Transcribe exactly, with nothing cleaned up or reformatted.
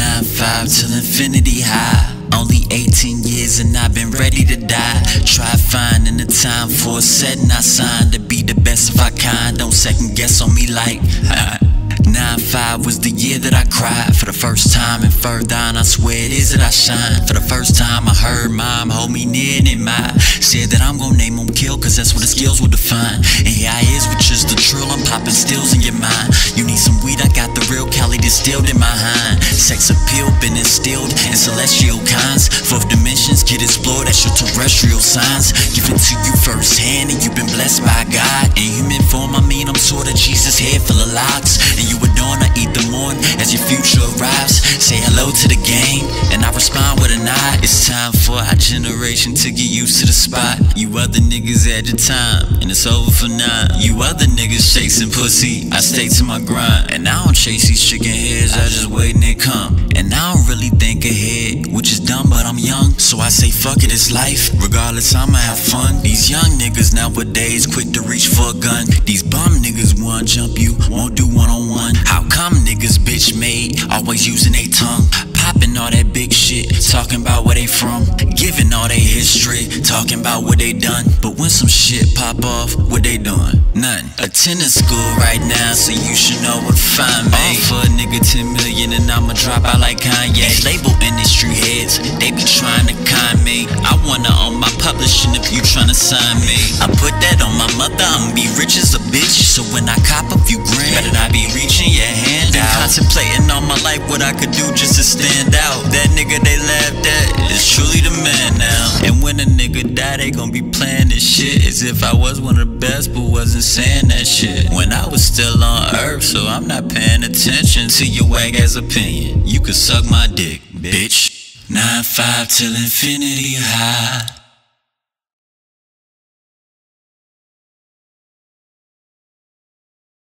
nine five till infinity high. Only eighteen years and I've been ready to die. Try finding the time for a setting I signed to be the best of our kind. Don't second guess on me like nine five was the year that I cried for the first time, and further on I swear it is that I shine. For the first time I heard mom hold me near and my said that I'm gon' name him Kill, cause that's what the skills will define. And here I is with just the trill, I'm popping stills in your mind. You need some weed, I got the real Cali distilled in my hind. Sex appeal been instilled in celestial kinds. Fourth dimensions get explored, that's your terrestrial signs. Given to you firsthand and you've been blessed by God. In human form, I mean I'm sorta Jesus, head full of locks. And you adorn, I eat the morn as your future arrives. Say hello to the game, and I respond with a nod. It's time for our generation to get used to the spot. You other niggas had your time, and it's over for nine. You other niggas chasing pussy, I stay to my grind. And I don't chase these chicken heads, I just wait and they come. And I don't really think ahead, which is dumb, but I'm young. So I say fuck it, it's life, regardless I'ma have fun. These young niggas nowadays quick to reach for a gun. These bum niggas wanna jump you, won't do one on one. How come niggas bitch made, always using they tongue? Popping all that big shit, talking about where they from. Giving all they history, talking about what they done. But when some shit pop off, what they doing? None. Attending school right now, so you should know what to find me. Offer a nigga ten million and I'ma drop out like Kanye. Label industry heads, they be trying to con me. I wanna own my publishing if you tryna sign me. I put that on my mother, I'ma be rich as a bitch. So when I cop a few grand, better not be reaching your hand out. Contemplating all my life what I could do just to stand out. That nigga they laughed at is truly the man now. And when a nigga die, they gon' be playing this shit as if I was one of the best but wasn't saying that shit when I was still on earth. So I'm not paying attention to your wag ass opinion. You could suck my dick, bitch. Nine five till infinity high.